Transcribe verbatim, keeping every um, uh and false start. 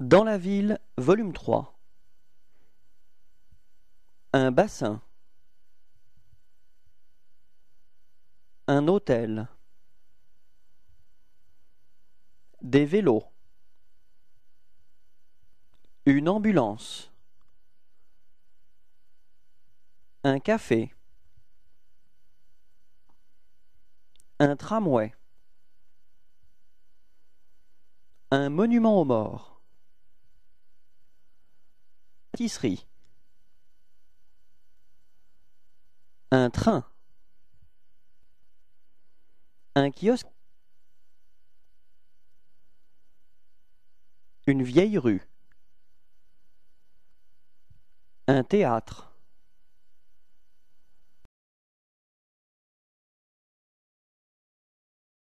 Dans la ville, volume trois. Un bassin. Un hôtel. Des vélos. Une ambulance. Un café. Un tramway. Un monument aux morts. Pâtisserie. Un train. Un kiosque. Une vieille rue. Un théâtre.